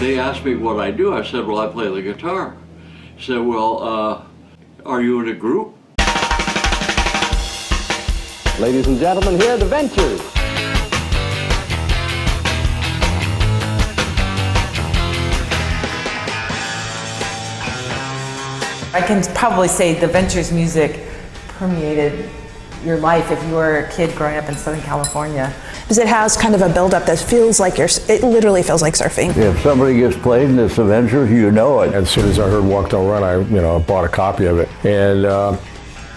they asked me what I do. I said, well, I play the guitar. He said, well, are you in a group? Ladies and gentlemen, here are The Ventures. I can probably say The Ventures music permeated your life if you were a kid growing up in Southern California. Because it has kind of a buildup that feels like it literally feels like surfing. If somebody gets played in this adventure, you know it. As soon as I heard Walk Don't Run, I bought a copy of it and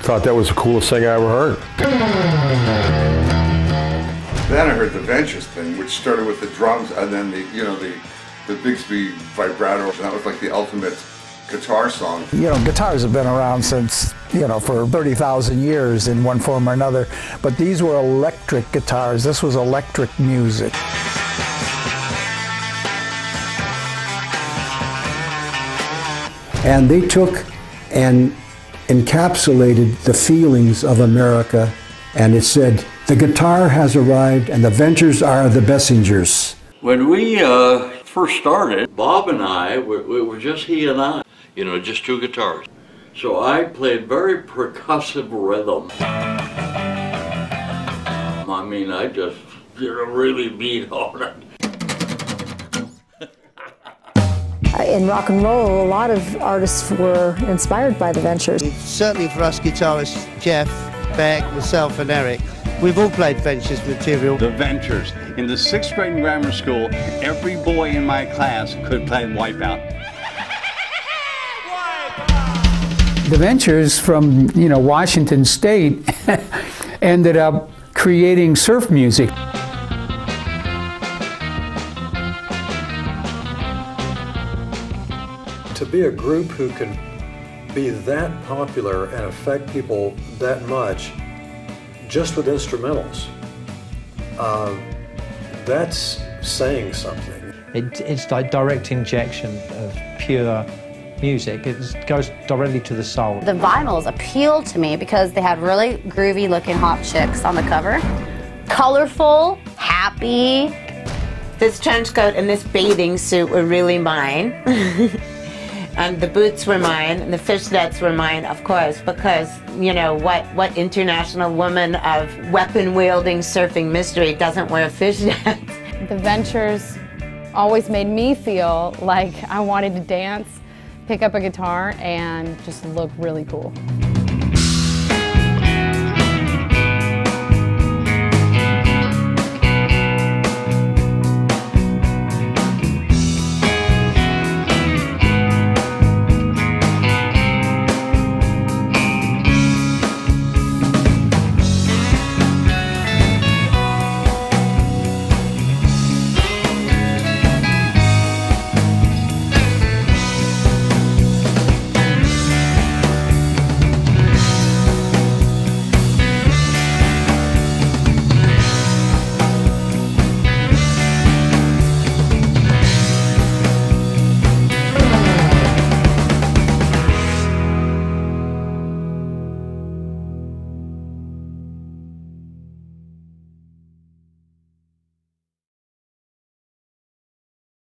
thought that was the coolest thing I ever heard. Then I heard the Ventures thing, which started with the drums and then the Bigsby vibrato, and that was like the ultimate guitar song. Guitars have been around since, for 30,000 years in one form or another, but these were electric guitars. This was electric music. And they took and encapsulated the feelings of America, and it said, the guitar has arrived and the Ventures are the messengers. When we first started, Bob and I, we were just he and I. Just two guitars. So I played very percussive rhythm. I mean, I just really beat on it. In rock and roll, a lot of artists were inspired by the Ventures. Certainly for us guitarists, Jeff, Beck, myself and Eric, we've all played Ventures material. The Ventures. In the 6th grade in grammar school, every boy in my class could play Wipeout. The Ventures from, Washington State ended up creating surf music. To be a group who can be that popular and affect people that much just with instrumentals, that's saying something. It's like direct injection of pure music. It goes directly to the soul. The vinyls appealed to me because they had really groovy looking hot chicks on the cover. Colorful, happy. This trench coat and this bathing suit were really mine. And the boots were mine, and the fishnets were mine, of course, because, what international woman of weapon-wielding surfing mystery doesn't wear fishnets? The Ventures always made me feel like I wanted to dance, pick up a guitar and just look really cool.